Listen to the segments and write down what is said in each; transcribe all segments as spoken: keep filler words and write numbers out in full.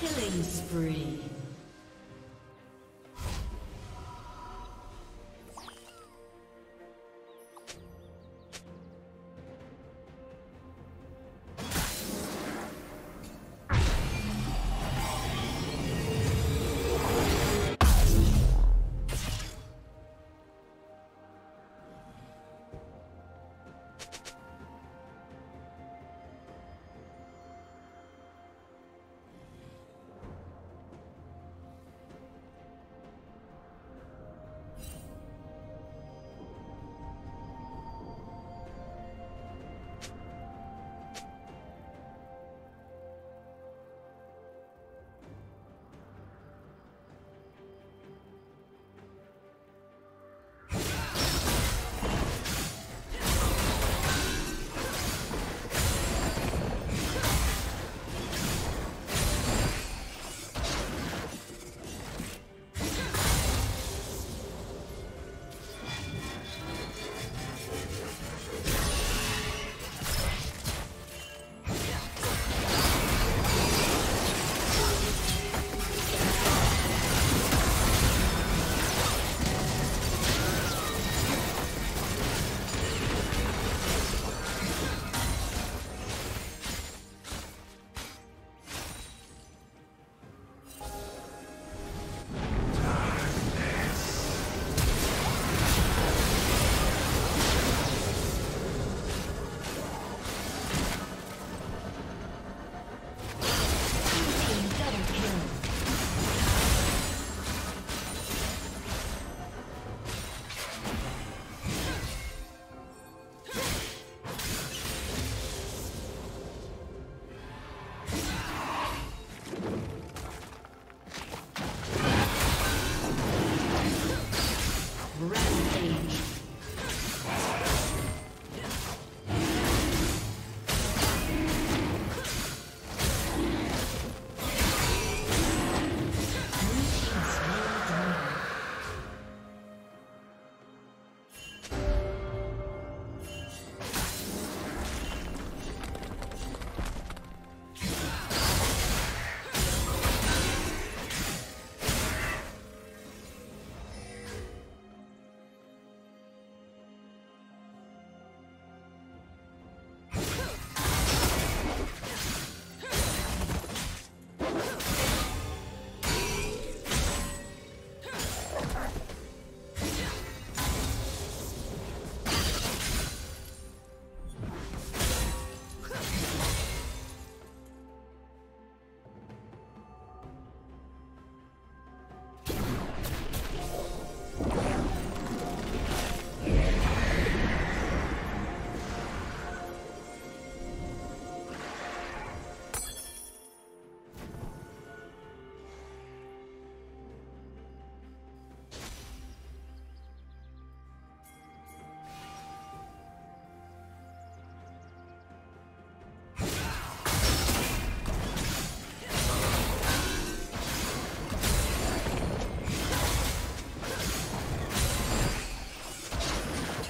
Killing spree.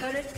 Turret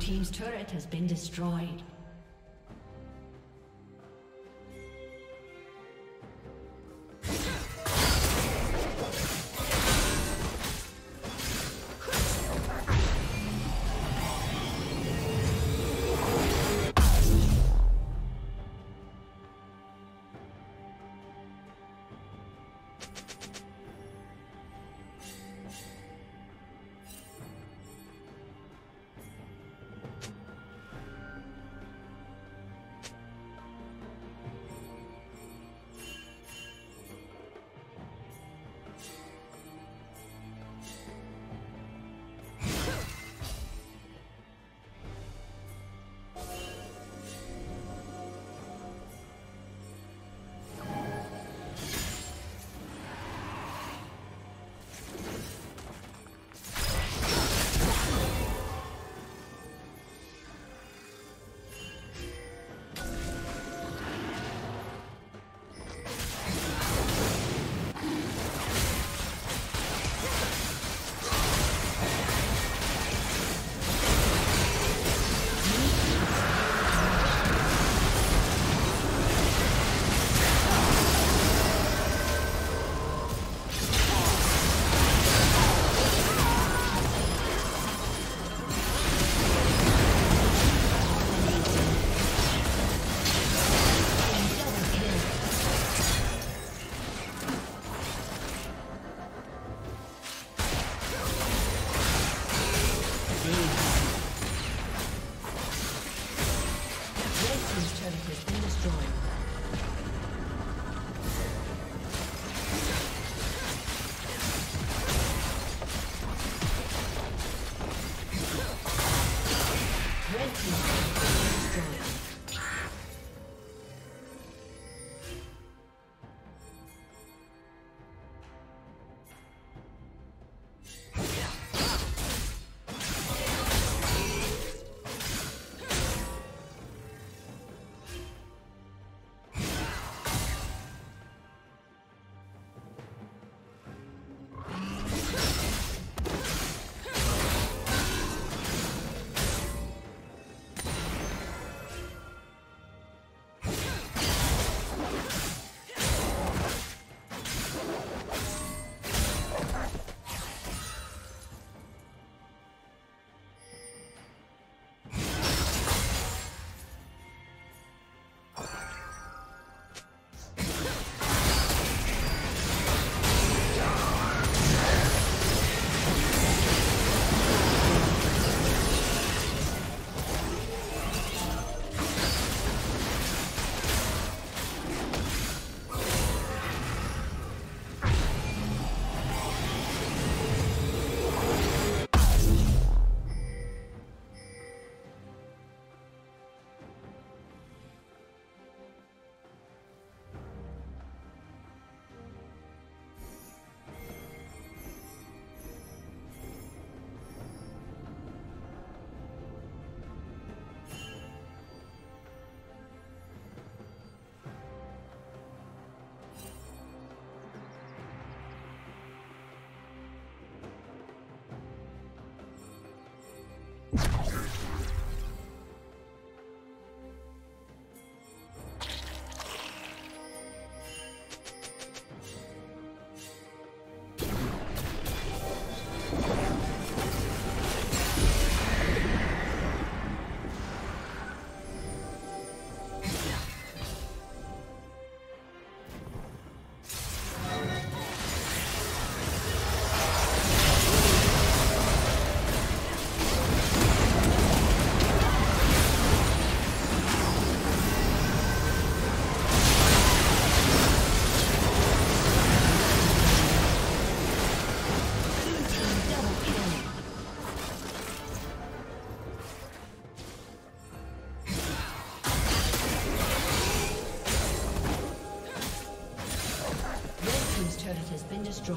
Team's turret has been destroyed. been destroyed.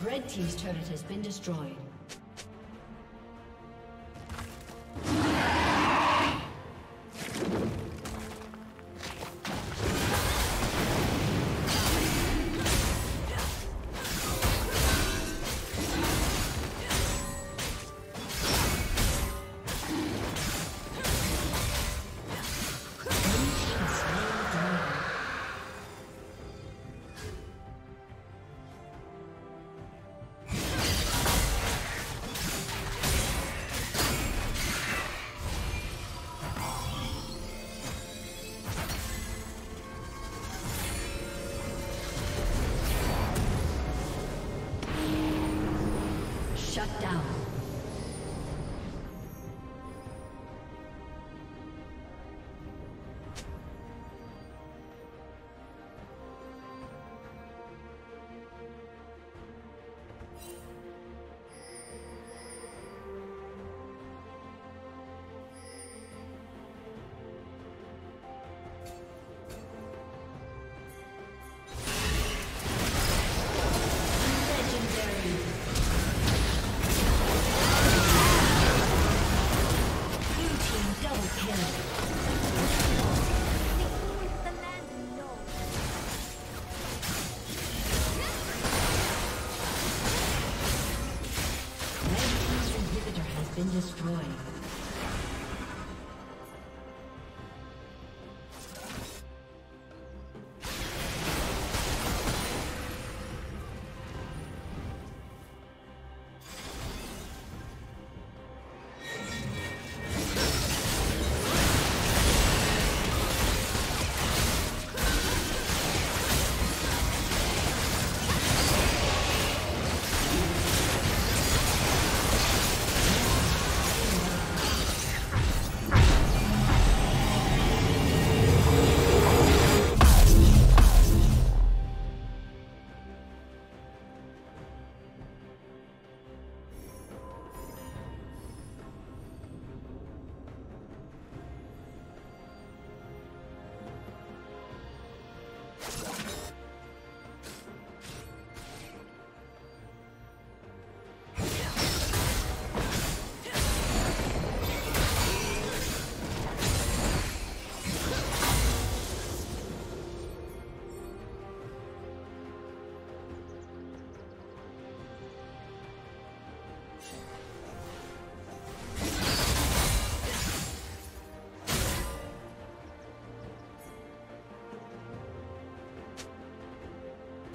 Red team's turret has been destroyed. Shut down.